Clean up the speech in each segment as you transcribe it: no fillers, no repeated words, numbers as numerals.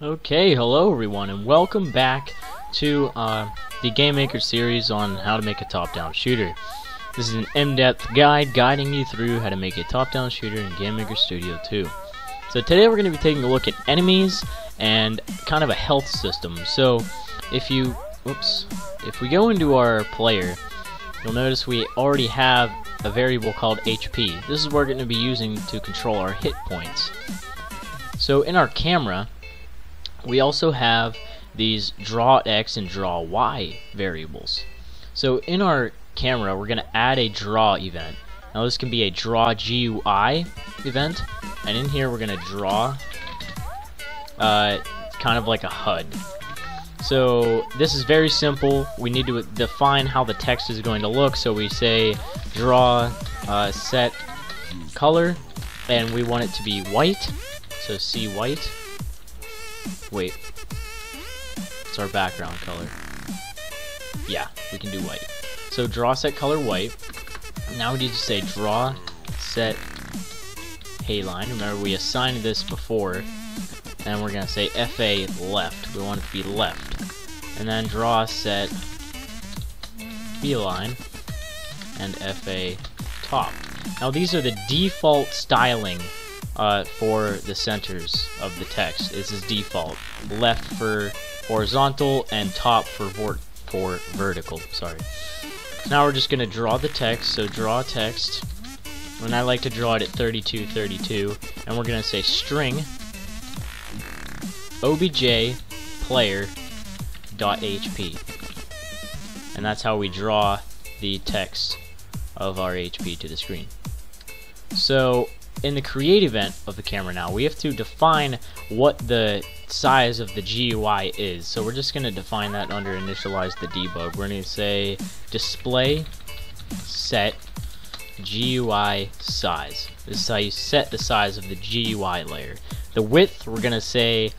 Okay, hello everyone, and welcome back to the GameMaker series on how to make a top-down shooter. This is an in-depth guide guiding you through how to make a top-down shooter in GameMaker Studio 2. So today we're going to be taking a look at enemies and kind of a health system. So if we go into our player, you'll notice we already have a variable called HP. This is what we're going to be using to control our hit points. So in our camera, we also have these draw X and draw Y variables. So in our camera, we're going to add a draw event. Now this can be a draw GUI event, and in here we're going to draw kind of like a HUD. So this is very simple. We need to define how the text is going to look. So we say draw set color, and we want it to be white. So C white. Wait, it's our background color. Yeah, we can do white. So draw set color white. Now we need to say draw set haline. Remember, we assigned this before, and we're gonna say FA left. We want it to be left, and then draw set beeline and FA top. Now these are the default styling for the centers of the text. This is default. Left for horizontal and top for vertical. Sorry. Now we're just going to draw the text. So draw text. And I like to draw it at 32, 32. And we're going to say string OBJ player .hp. And that's how we draw the text of our HP to the screen. So in the create event of the camera now, we have to define what the size of the GUI is. So we're just going to define that under initialize the debug. We're going to say display set GUI size. This is how you set the size of the GUI layer. The width, we're going to say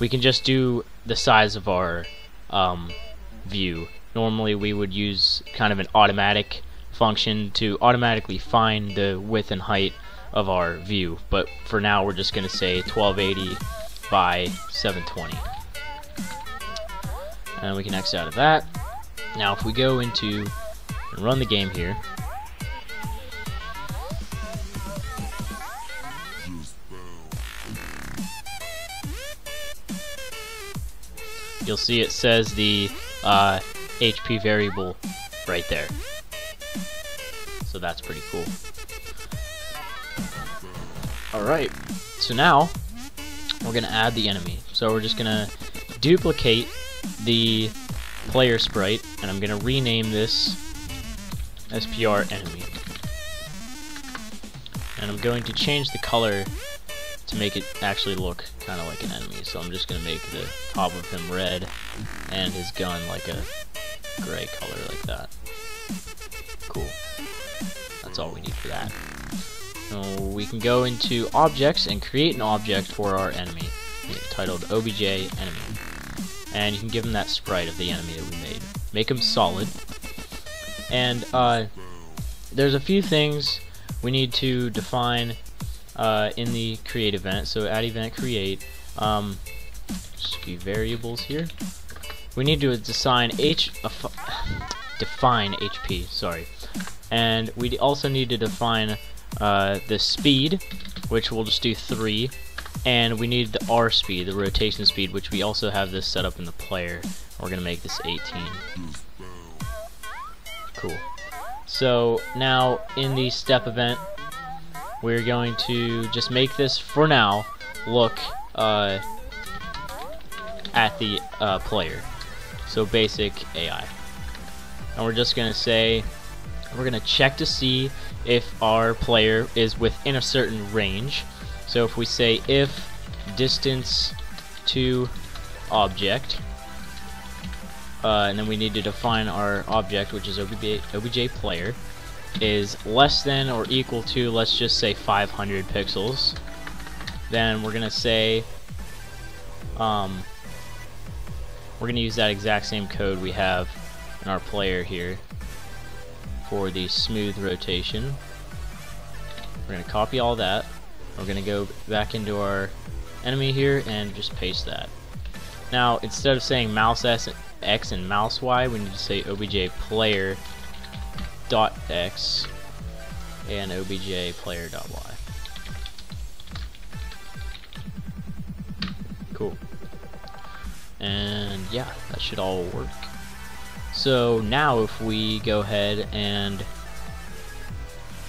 we can just do the size of our view. Normally we would use kind of an automatic function to automatically find the width and height of our view, but for now we're just going to say 1280 by 720, and we can X out of that. Now if we go into and run the game here, you'll see it says the HP variable right there. So that's pretty cool. Alright, so now we're going to add the enemy. So we're just going to duplicate the player sprite, and I'm going to rename this SPR enemy. And I'm going to change the color to make it actually look kind of like an enemy. So I'm just going to make the top of him red and his gun like a gray color like that. Cool. That's all we need for that. So we can go into objects and create an object for our enemy titled OBJ Enemy, and you can give him that sprite of the enemy that we made. Make him solid, and there's a few things we need to define in the create event. So add event create, just be variables here. We need to define HP. Sorry. And we also need to define the speed, which we'll just do 3, and we need the R speed, the rotation speed, which we also have this set up in the player. We're gonna make this 18. Cool. So now in the step event, we're going to just make this for now look at the player. So basic AI, and we're just gonna say we're going to check to see if our player is within a certain range. So if we say if distance to object, and then we need to define our object, which is OBJ player, is less than or equal to, let's just say 500 pixels, then we're going to say we're going to use that exact same code we have in our player here for the smooth rotation. We're going to copy all that, We're going to go back into our enemy here and just paste that. Now, instead of saying mouse X and mouse Y, we need to say OBJ player dot X and OBJ player dot Y. Cool. And yeah, that should all work. So now if we go ahead and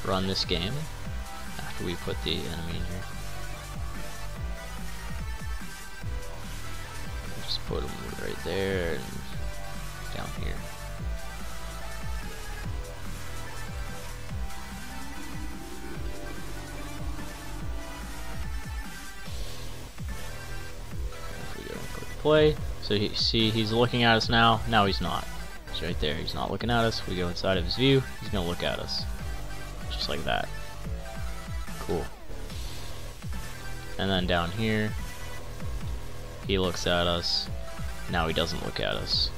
run this game after we put the enemy in here. Just put them right there and down here. If we go and click play, so you see he's looking at us now. Now he's not. He's right there. He's not looking at us. We go inside of his view. He's gonna look at us, just like that. Cool. And then down here, he looks at us. Now he doesn't look at us.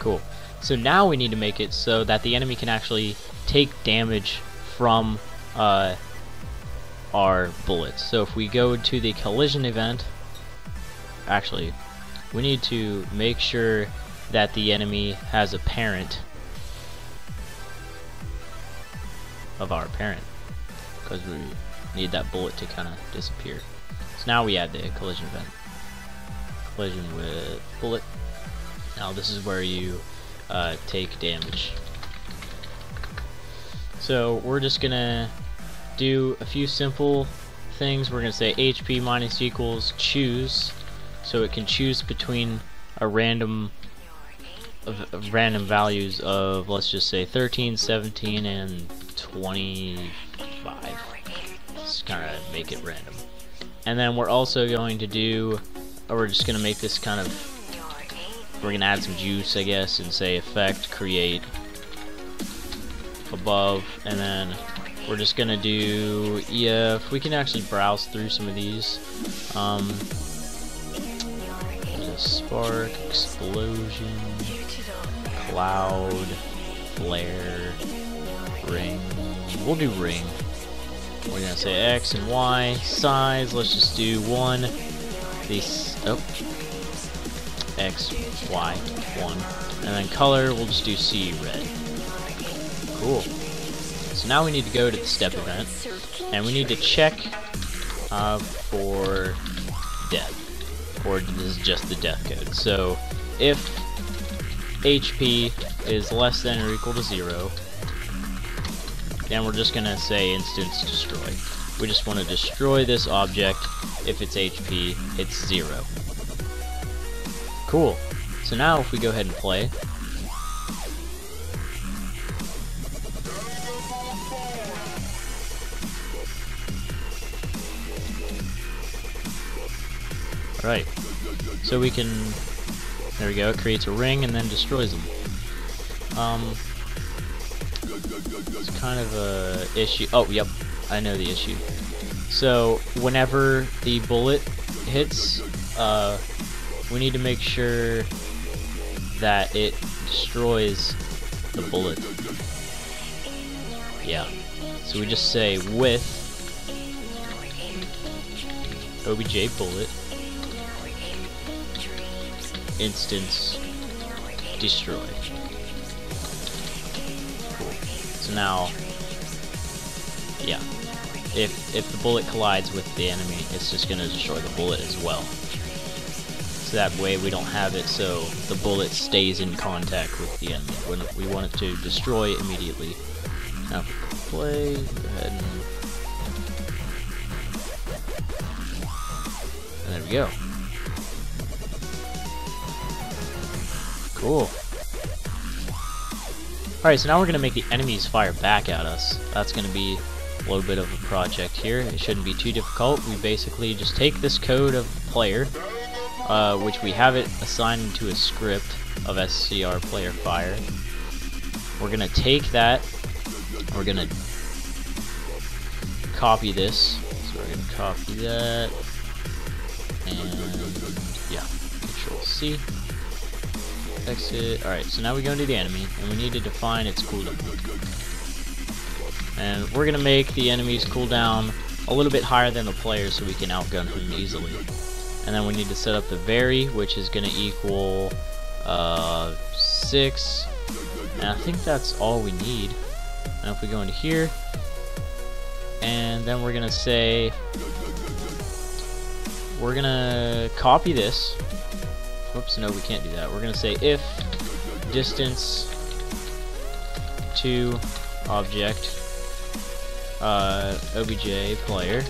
Cool. So now we need to make it so that the enemy can actually take damage from our bullets. So if we go to the collision event, actually, we need to make sure that the enemy has a parent of our parent, because we need that bullet to kind of disappear. So now we add the collision event. Collision with bullet. Now this is where you take damage. So we're just gonna do a few simple things. We're gonna say HP minus equals choose, so it can choose between a random values of, let's just say 13, 17, and 25. Just kind of make it random. And then we're also going to do, or we're just going to make this kind of, we're going to add some juice, I guess, and say effect, create, above, and then we're just going to do, yeah, if we can actually browse through some of these, there's a spark, explosion, cloud, flare, ring, we'll do ring. We're gonna say X and Y, size, let's just do 1, these, oh, X, Y, 1, and then color, we'll just do C, red. Cool. So now we need to go to the step event, and we need to check for death, or this is just the death code. So if HP is less than or equal to 0, then we're just gonna say instance destroy. We just want to destroy this object if its HP hits 0. Cool. So now if we go ahead and play, alright, so we can, there we go, it creates a ring and then destroys them. It's kind of a issue. Oh, yep, I know the issue. So whenever the bullet hits, we need to make sure that it destroys the bullet. Yeah. So we just say with OBJ bullet instance destroy. Now, yeah, if the bullet collides with the enemy, it's just going to destroy the bullet as well. So that way we don't have it so the bullet stays in contact with the enemy. When we want it to destroy immediately. Now if we play, go ahead and there we go. Cool. Alright, so now we're going to make the enemies fire back at us. That's going to be a little bit of a project here. It shouldn't be too difficult. We basically just take this code of the player, which we have it assigned to a script of SCR player fire. We're going to take that. We're going to copy this. So we're going to copy that. And yeah, Control C. Exit. Alright, so now we go into the enemy, and we need to define its cooldown. and we're gonna make the enemy's cooldown a little bit higher than the player so we can outgun him easily. And then we need to set up the vary, which is gonna equal 6, and I think that's all we need. And if we go into here, and then we're gonna say we're gonna copy this. Whoops, no, we can't do that. We're gonna say if distance to object OBJ player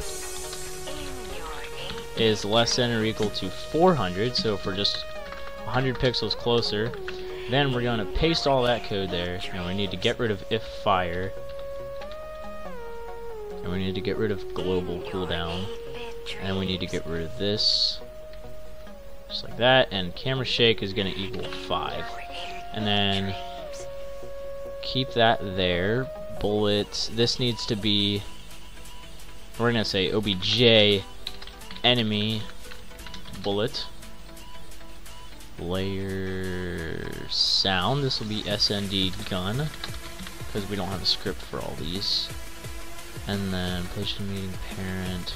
is less than or equal to 400, so if we're just 100 pixels closer, then we're gonna paste all that code there, and we need to get rid of if fire, and we need to get rid of global cooldown, and we need to get rid of this just like that, and camera shake is gonna equal 5, and then keep that there. Bullets, this needs to be, we're gonna say OBJ enemy bullet layer sound. This will be SND gun because we don't have a script for all these. And then PlayStation meeting parent,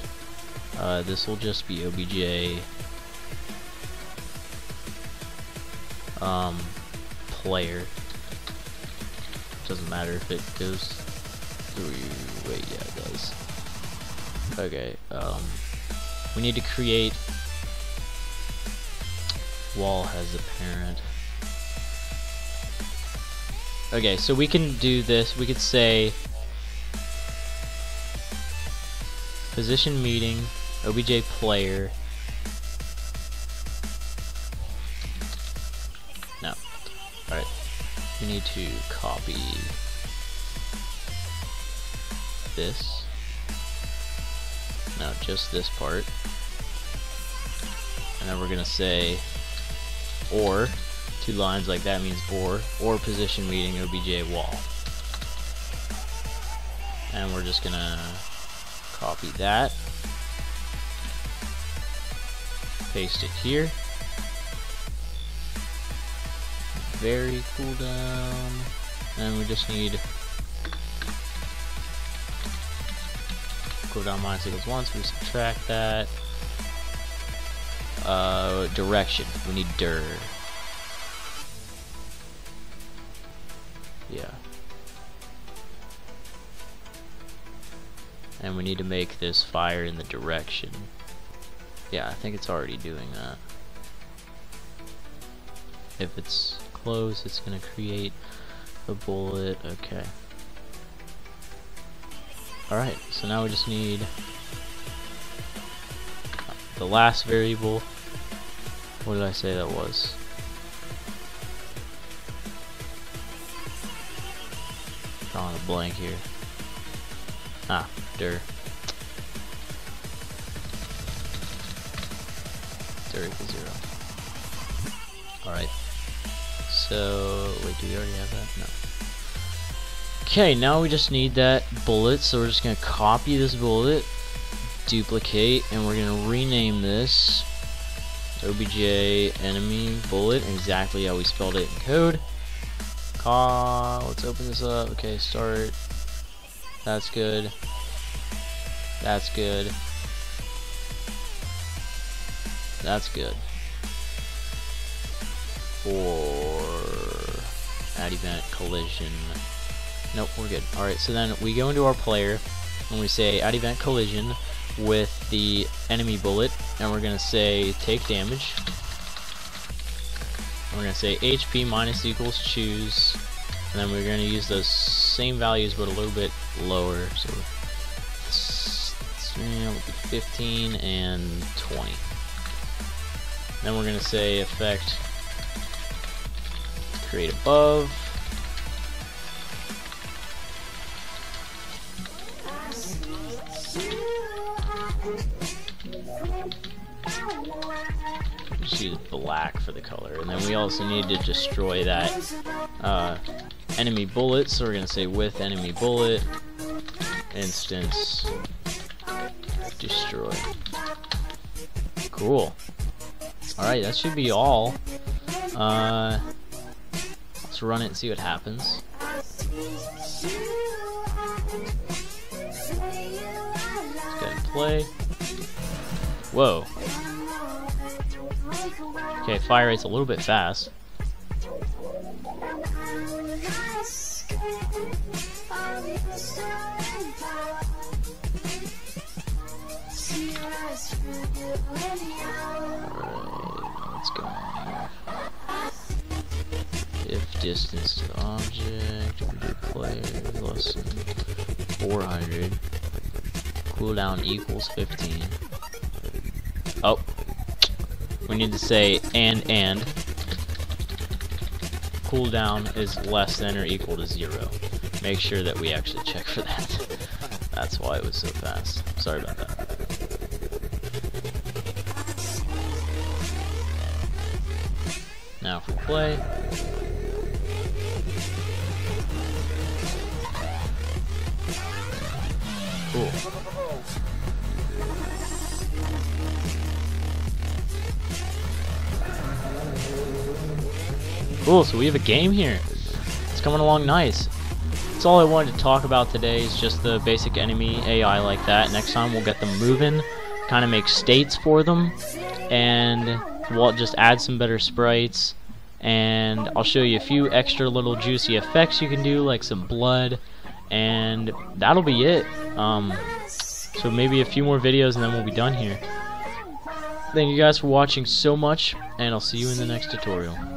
this will just be OBJ player. Doesn't matter if it goes through, wait, yeah, it does. Okay, we need to create wall as a parent. Okay, so we can do this, we could say position meeting OBJ player. No, alright. We need to copy this. No, just this part. And then we're gonna say or, two lines like that means or position meeting OBJ wall. And we're just gonna copy that. Paste it here. Very cooldown, and we just need cooldown minus equals 1, so we subtract that. Direction, we need dir. Yeah. And we need to make this fire in the direction. Yeah, I think it's already doing that. If it's close, it's gonna create a bullet. Okay, alright, so now we just need the last variable. What did I say that was? Drawing a blank here. Ah, dir equals 0. Alright. So, wait, do we already have that? No. Okay, now we just need that bullet, so we're just going to copy this bullet, duplicate, and we're going to rename this OBJ enemy bullet, exactly how we spelled it in code. Let's open this up. Okay, start. That's good. That's good. That's good. Or add event collision. Nope, we're good. Alright, so then we go into our player and we say add event collision with the enemy bullet, and we're gonna say take damage, and we're gonna say HP minus equals choose, and then we're gonna use those same values but a little bit lower, so 15 and 20. Then we're gonna say effect create above, just use black for the color, and then we also need to destroy that enemy bullet, so we're gonna say with enemy bullet instance destroy. Cool. Alright, that should be all. Let's run it and see what happens. play. Whoa. Okay, fire rate's a little bit fast. Alright, let's go on here. If distance to object, OBJ player less than 400, cooldown equals 15. Oh, we need to say and cooldown is less than or equal to 0. Make sure that we actually check for that. That's why it was so fast. Sorry about that. Now for play. Cool. Cool, so we have a game here. It's coming along nice. That's all I wanted to talk about today is just the basic enemy AI like that. Next time we'll get them moving, kind of make states for them, and we'll just add some better sprites, and I'll show you a few extra little juicy effects you can do, like some blood, and that'll be it. So maybe a few more videos and then we'll be done here. Thank you guys for watching so much, and I'll see you in the next tutorial.